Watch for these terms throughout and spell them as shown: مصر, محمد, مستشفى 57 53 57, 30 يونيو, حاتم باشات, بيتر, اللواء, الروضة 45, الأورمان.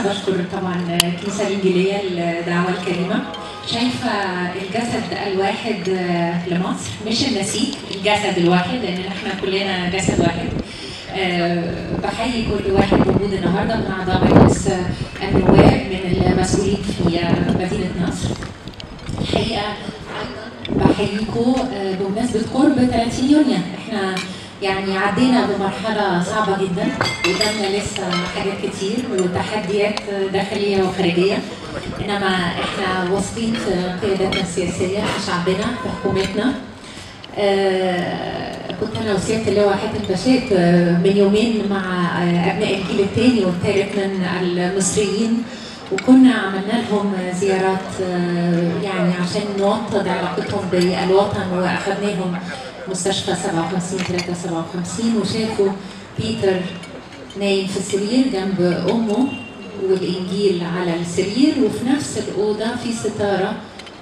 حابه اشكر طبعا الكنيسه الانجيليه للدعوه الكريمه. شايفه الجسد الواحد لمصر، مش النسيج، الجسد الواحد، لان احنا كلنا جسد واحد. بحيي كل واحد موجود النهارده من اعضاء مجلس النواب، من المسؤولين في مدينه نصر. الحقيقه ايضا بحييكم بمناسبه قرب 30 يونيو. احنا يعني عدينا بمرحلة صعبة جدا، قدامنا لسه حاجات كتير وتحديات داخلية وخارجية، إنما إحنا واثقين في قياداتنا السياسية، في شعبنا، في حكومتنا. كنت أنا وسيادة اللواء حاتم باشات من يومين مع أبناء الجيل الثاني والثالث من المصريين، وكنا عملنا لهم زيارات يعني عشان نوطد علاقتهم بالوطن، وأخذناهم مستشفى 57 53 57، وشافوا بيتر نايم في السرير جنب امه والانجيل على السرير، وفي نفس الاوضه في ستاره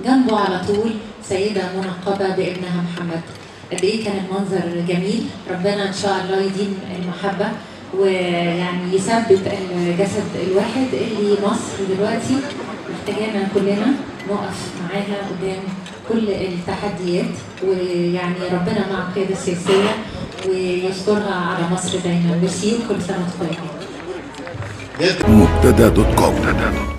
جنبه على طول سيده منقبه بابنها محمد. قد ايه كان المنظر جميل. ربنا ان شاء الله يديم المحبه ويعني يثبت الجسد الواحد اللي مصر دلوقتي محتاجانا كلنا نقف معاها قدام كل التحديات، ويعني ربنا مع القياده السياسيه ويسترها على مصر دايما. ميرسي وكل سنه وانتم طيبين.